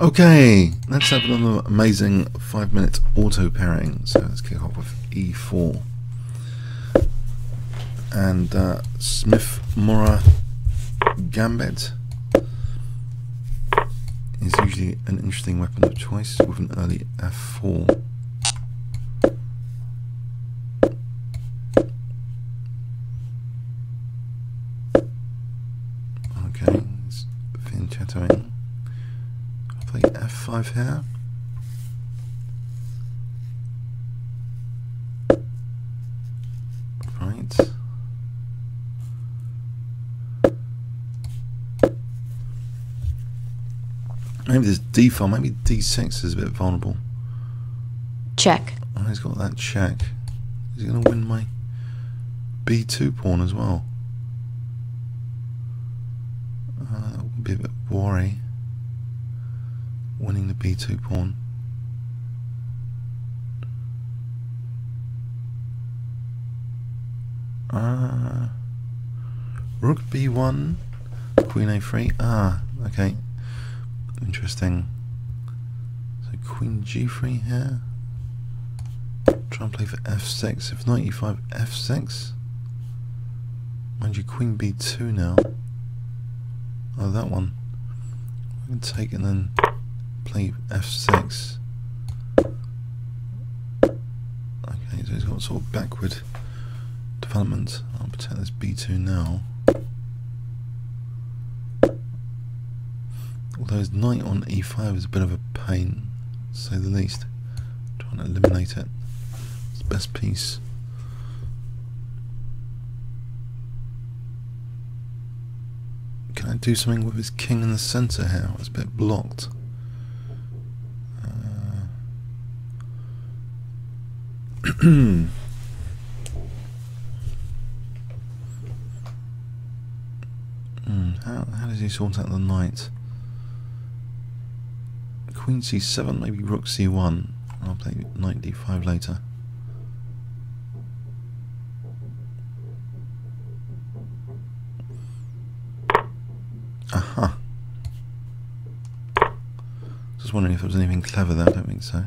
Okay, let's have another amazing 5-minute auto parrying. So let's kick off with e4. And Smith-Morra Gambit is usually an interesting weapon of choice with an early f4. Okay, it's fianchettoing. I'll play f5 here. Right. Maybe this d4, maybe d6 is a bit vulnerable. Check. Oh, he's got that check. Is he going to win my b2 pawn as well? That would be a bit worry. Winning the b2 pawn. Rook b1, queen a3. Ah, okay. Interesting. So queen g3 here. Try and play for f6. If knight e5, f6. Mind you, queen b2 now. Oh, that one. I can take and then play f6. Okay, so he's got sort of backward development. I'll protect this b2 now. Although his knight on e5 is a bit of a pain, to say the least. Trying to eliminate it. It's the best piece. Can I do something with his king in the centre here? It's a bit blocked. How does he sort out the knight? Queen c7, maybe rook c1. I'll play knight d5 later. Aha! Just wondering if there was anything clever there. I don't think so.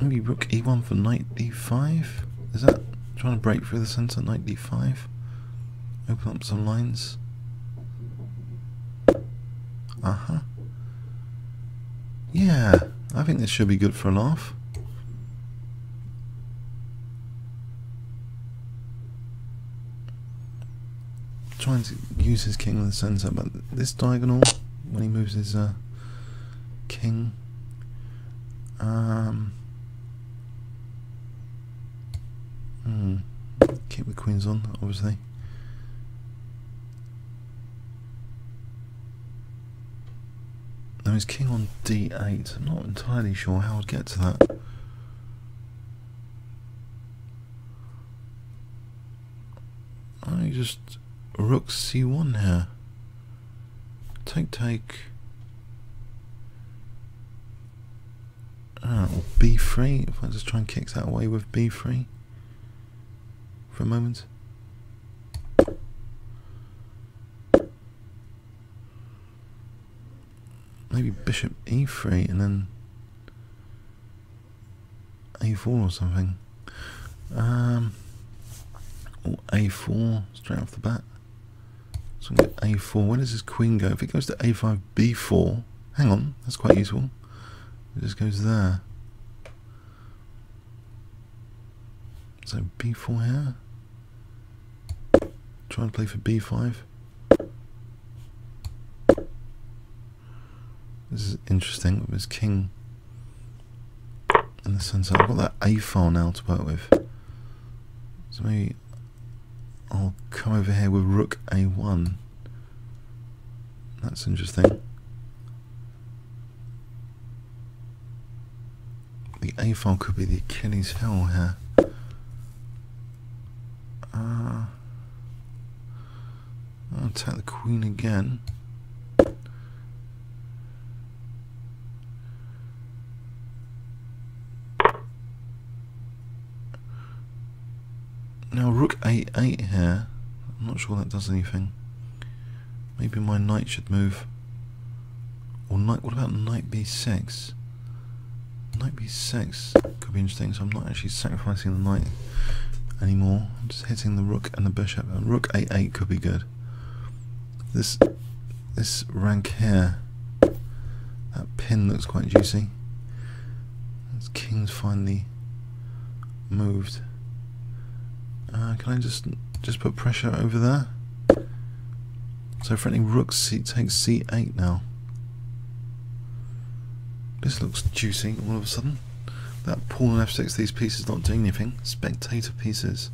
Maybe rook e1 for knight d5. Is that trying to break through the centre? Knight d5. Open up some lines. Uh-huh. Yeah, I think this should be good for a laugh. Trying to use his king in the centre, but this diagonal, when he moves his king, keep the queens on, obviously. Now his king on d8. I'm not entirely sure how I'd get to that. I just rook c1 here. Take. Ah, or b3. If I just try and kick that away with b3 for a moment. Maybe bishop e3 and then a4 or something. Or a4 straight off the bat. So I'm going to a4. Where does his queen go? If it goes to a5, b4. Hang on, that's quite useful. It just goes there. So b4 here. Try and play for b5. This is interesting with his king in the centre. I've got that a file now to work with. So maybe I'll come over here with rook a1. That's interesting. The a file could be the Achilles heel here. I'll attack the queen again. Now rook a8 here, I'm not sure that does anything. Maybe my knight should move. Or knight, what about knight b6? Knight b6 could be interesting, so I'm not actually sacrificing the knight anymore. I'm just hitting the rook and the bishop. And rook a8 could be good. This rank here, that pin looks quite juicy. As king's finally moved. Can I just put pressure over there? So threatening rook c takes c8 now. This looks juicy all of a sudden. That pawn on f6, these pieces not doing anything. Spectator pieces.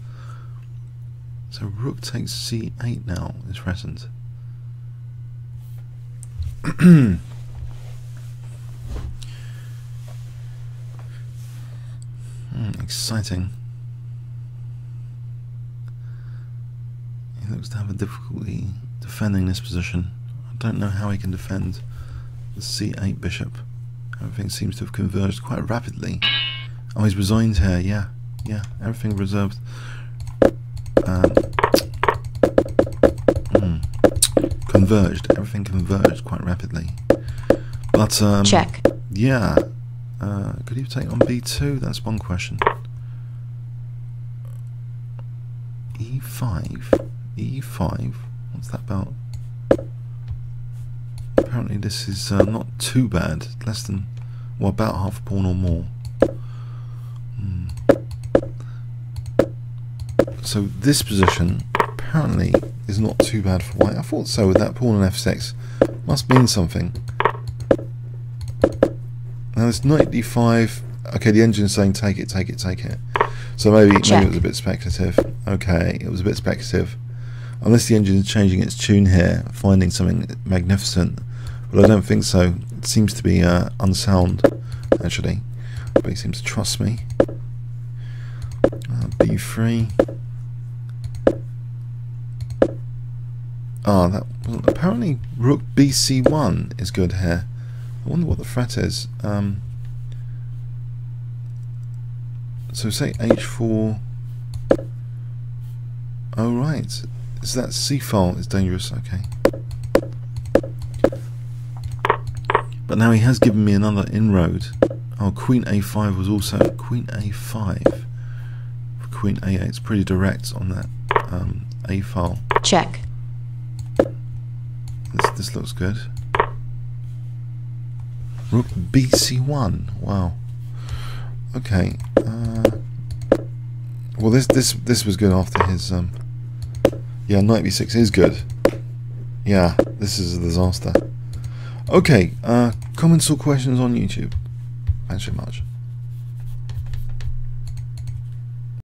So rook takes c8 now is threatened. Exciting. He looks to have a difficulty defending this position. I don't know how he can defend the c8 bishop. Everything seems to have converged quite rapidly. Oh, he's resigned here, yeah. Yeah, everything reserved. Converged. Everything converged quite rapidly. But, check. Yeah. Could he take on b2? That's one question. e5. e5? What's that about? Apparently this is not too bad, less than, well, about half a pawn or more. So this position apparently is not too bad for white. I thought so with that pawn on f6, must mean something. Now this knight d5, okay, the engine's saying take it, take it, take it. So maybe it was a bit speculative. Okay, it was a bit speculative. Unless the engine's changing its tune here, finding something magnificent. But I don't think so. It seems to be unsound, actually. But he seems to trust me. B3. Ah, that well, apparently rook bc1 is good here. I wonder what the threat is. So say h4. Oh right, is that c-file is dangerous? Okay. But now he has given me another inroad. Oh, queen a5 was also queen a5. Queen a8. It's pretty direct on that a file. Check. This looks good. Rook bc1. Wow. Okay. Well, this was good after his yeah, knight b6 is good. Yeah, this is a disaster. Okay, comments or questions on YouTube? Thanks very much.